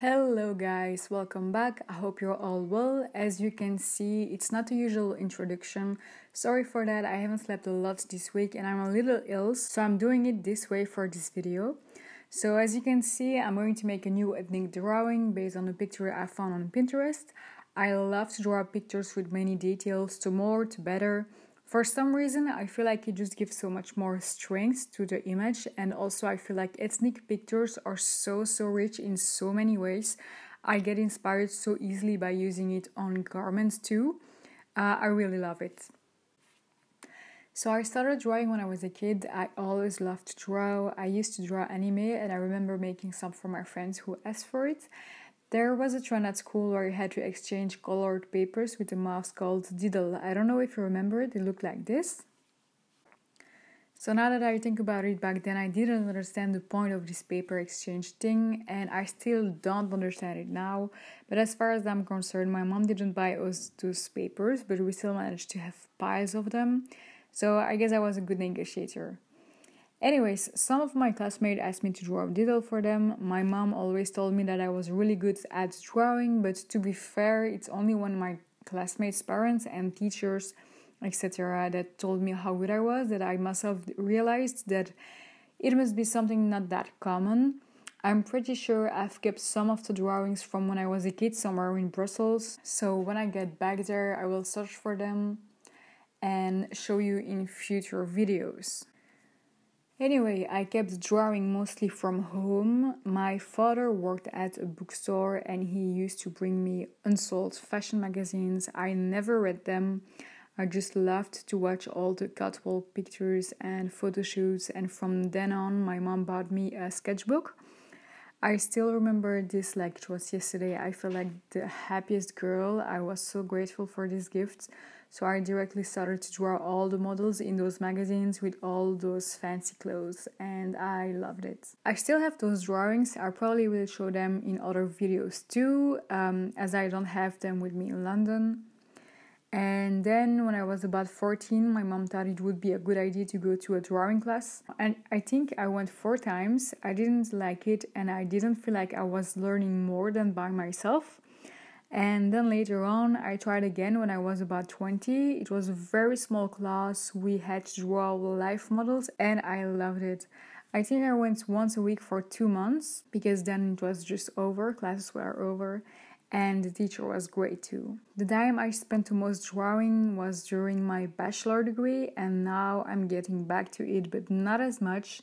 Hello guys, welcome back. I hope you're all well. As you can see, it's not the usual introduction. Sorry for that, I haven't slept a lot this week and I'm a little ill, so I'm doing it this way for this video. So as you can see, I'm going to make a new ethnic drawing based on a picture I found on Pinterest. I love to draw pictures with many details, to more, to better. For some reason, I feel like it just gives so much more strength to the image, and also I feel like ethnic pictures are so rich in so many ways. I get inspired so easily by using it on garments too. I really love it. So I started drawing when I was a kid. I always loved to draw. I used to draw anime and I remember making some for my friends who asked for it. There was a trend at school where you had to exchange colored papers with a mouse called Diddle. I don't know if you remember it, it looked like this. So now that I think about it, back then I didn't understand the point of this paper exchange thing, and I still don't understand it now. But as far as I'm concerned, my mom didn't buy us those papers, but we still managed to have piles of them. So I guess I was a good negotiator. Anyways, some of my classmates asked me to draw a Diddle for them. My mom always told me that I was really good at drawing, but to be fair, it's only when my classmates' parents and teachers, etc. that told me how good I was that I must have realized that it must be something not that common. I'm pretty sure I've kept some of the drawings from when I was a kid somewhere in Brussels, so when I get back there, I will search for them and show you in future videos. Anyway, I kept drawing mostly from home. My father worked at a bookstore and he used to bring me unsold fashion magazines. I never read them. I just loved to watch all the catwalk pictures and photo shoots, and from then on my mom bought me a sketchbook. I still remember this like it was yesterday. I felt like the happiest girl. I was so grateful for this gift. So I directly started to draw all the models in those magazines with all those fancy clothes, and I loved it. I still have those drawings. I probably will show them in other videos too, as I don't have them with me in London. And then when I was about 14, my mom thought it would be a good idea to go to a drawing class. And I think I went 4 times. I didn't like it and I didn't feel like I was learning more than by myself. And then later on, I tried again when I was about 20. It was a very small class. We had to draw life models and I loved it. I think I went once a week for 2 months because then it was just over. Classes were over and the teacher was great too. The time I spent the most drawing was during my bachelor degree, and now I'm getting back to it, but not as much,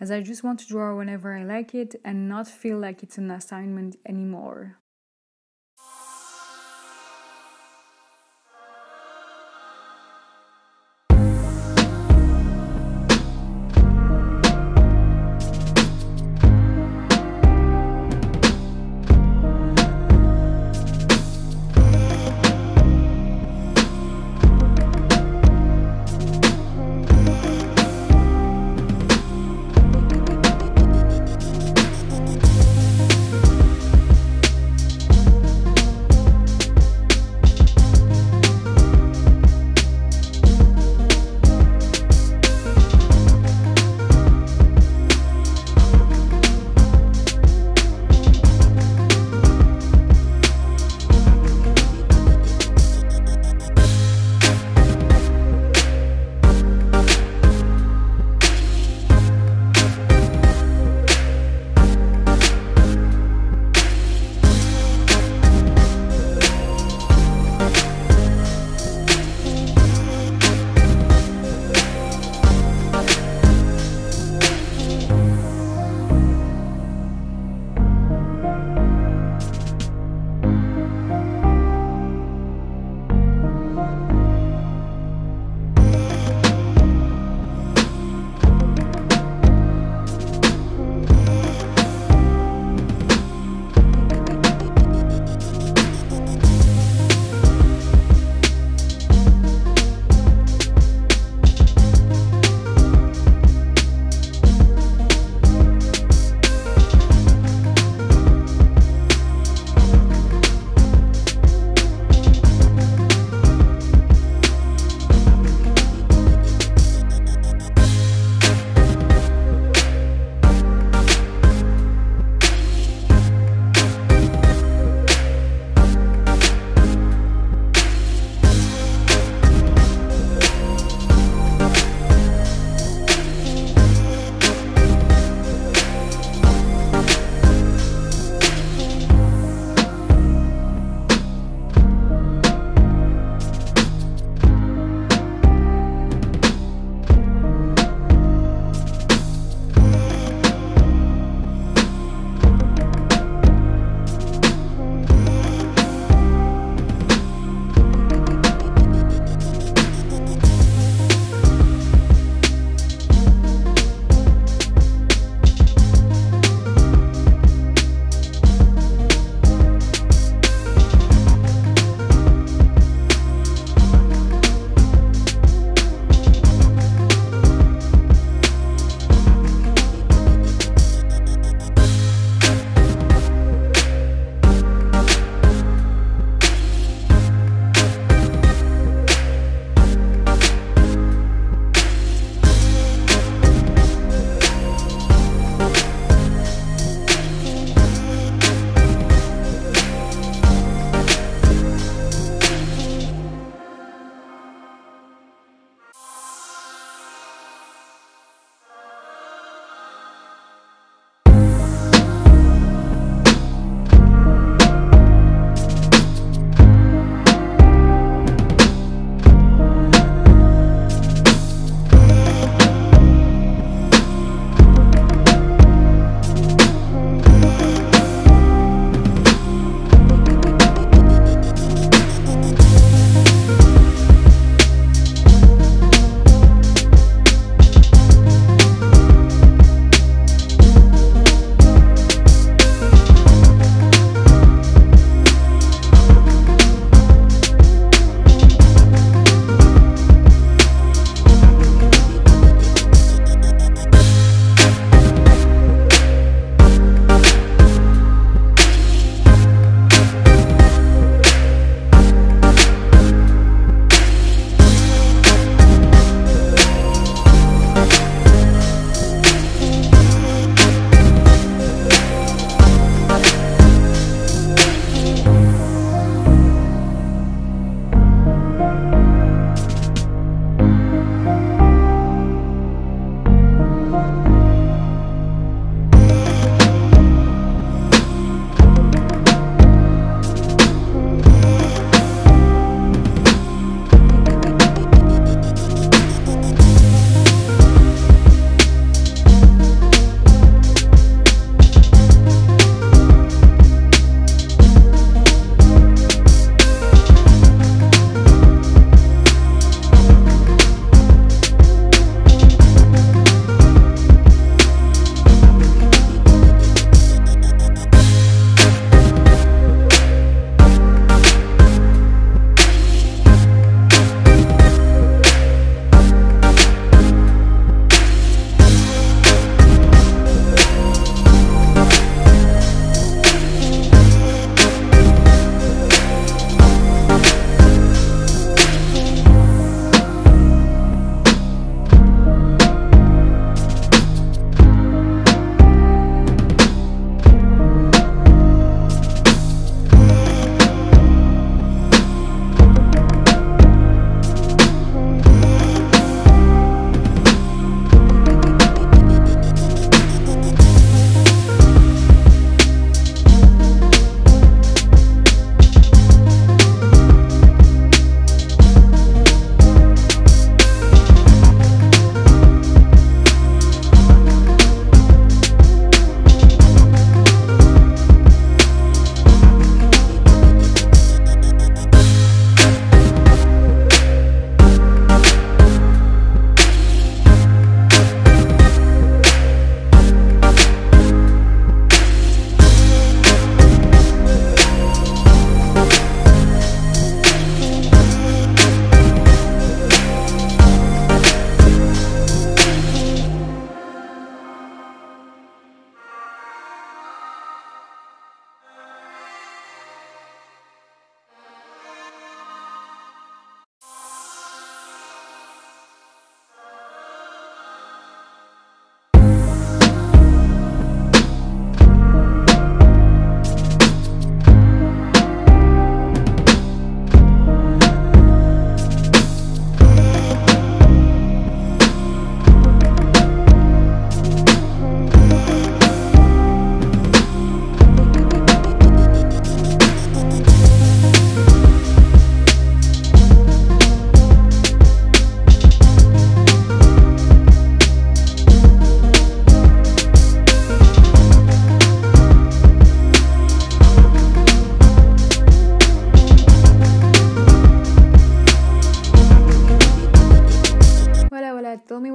as I just want to draw whenever I like it and not feel like it's an assignment anymore.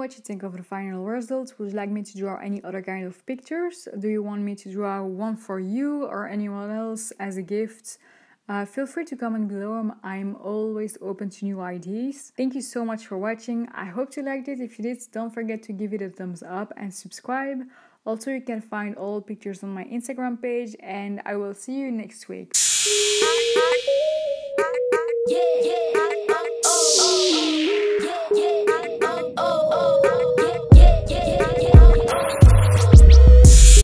what you think of the final results. Would you like me to draw any other kind of pictures? Do you want me to draw one for you or anyone else as a gift? Feel free to comment below. I'm always open to new ideas. Thank you so much for watching. I hope you liked it. If you did, don't forget to give it a thumbs up and subscribe. Also, you can find all pictures on my Instagram page, and I will see you next week.